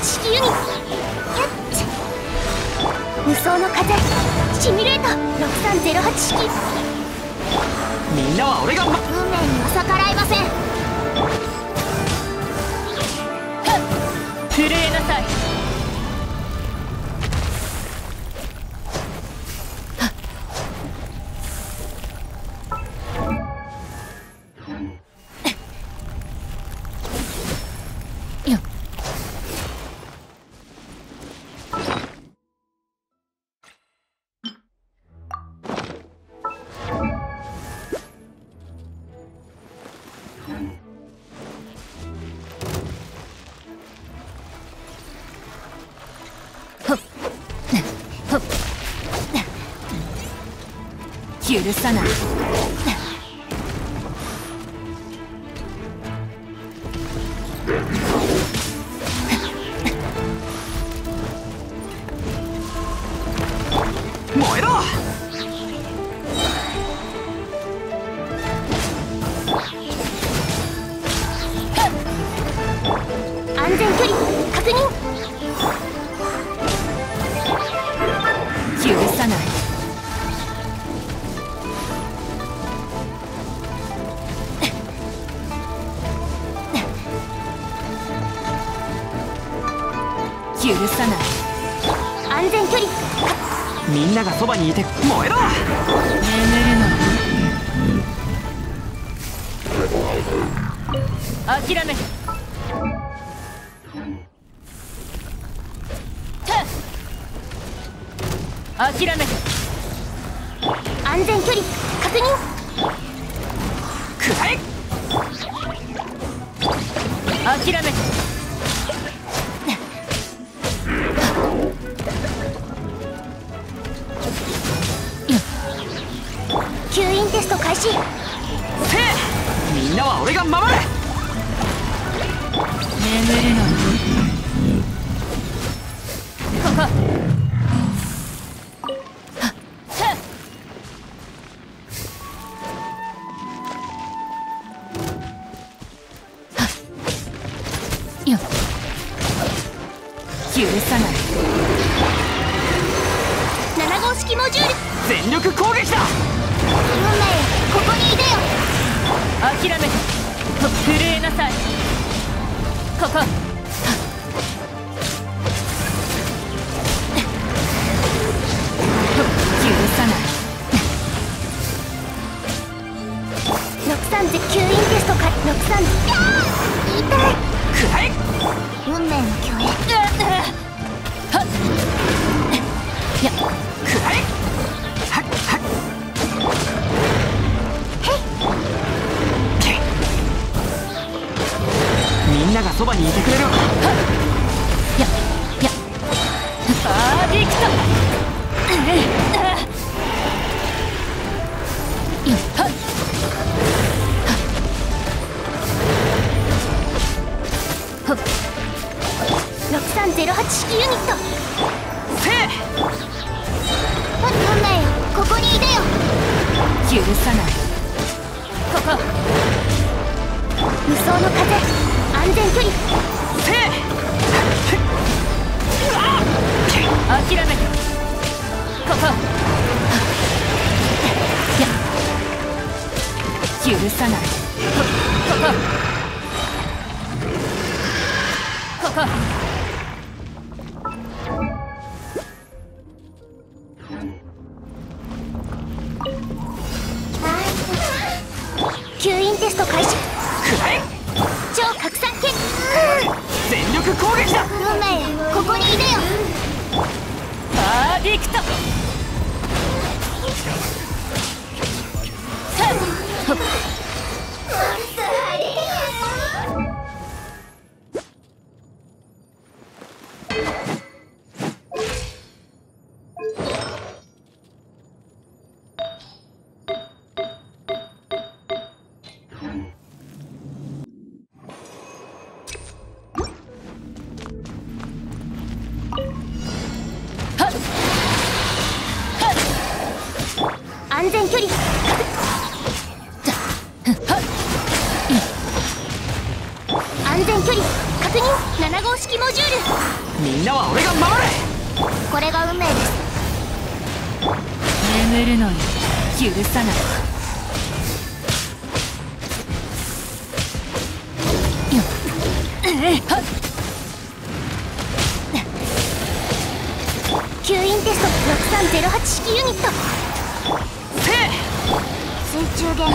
地球にキャッチ無双の風シミュレート6308式みんなは俺が運命には逆らえません震えなさい許さない燃えろ安全距離確認許さない許さない安全距離みんながそばにいて燃えろ眠るな諦めて諦めて安全距離確認くらえ諦めて吸引テスト開始せみんなは俺が守る眠るの地許さない。7号式モジュール全力攻撃だ。運命ここにいでよ。諦めて震えなさい。ここ許さない。639インテストか63痛い。運命の共演。いやみんながそばにいてくれる。いやあーできた。6308式ユニット。せえ運命よここにいでよ。許さない。ここ無双の風安全距離。せあ諦めてここいや許さない。ここ吸引テスト開始。超拡散決全力攻撃だ。運命ここにいでよ。パーディクト安全距離。安全距離確認。7号式モジュールみんなは俺が守れ。これが運命です。眠るのに許さない。吸引テスト6308式ユニット。水中弦燃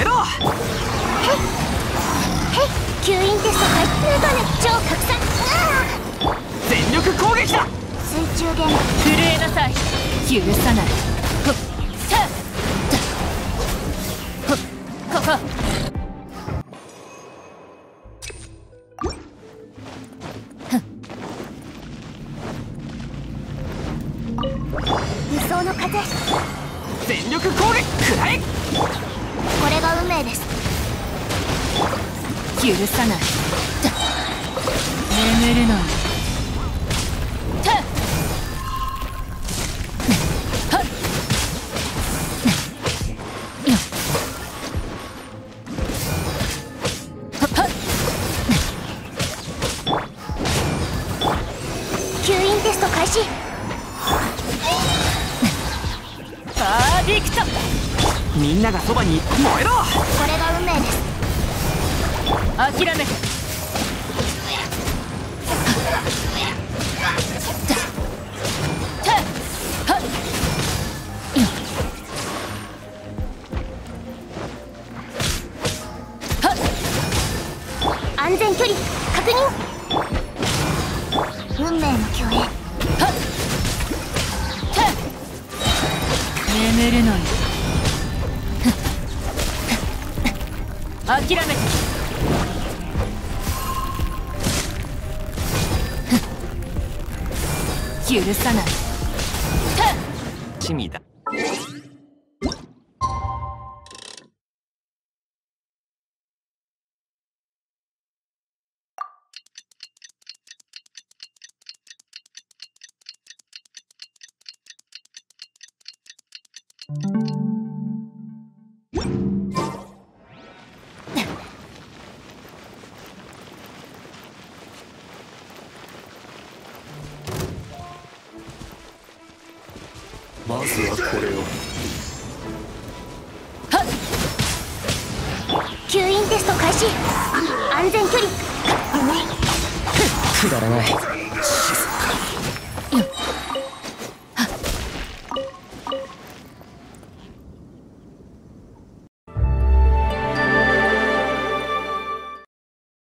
えろ。吸引テスト回復がね超拡散全力攻撃だ。水中弦震えなさい。許さない。無双の風全力攻撃食らえ。これが運命です。許さない。眠るのに吸引テスト開始。パーディクトみんながそばに燃えろ。これが運命です。諦めて安全距離確認。運命の共演。眠るのよ諦めて許さない。趣味だ。まずはこれを。吸引テスト開始。安全距離。くだらない。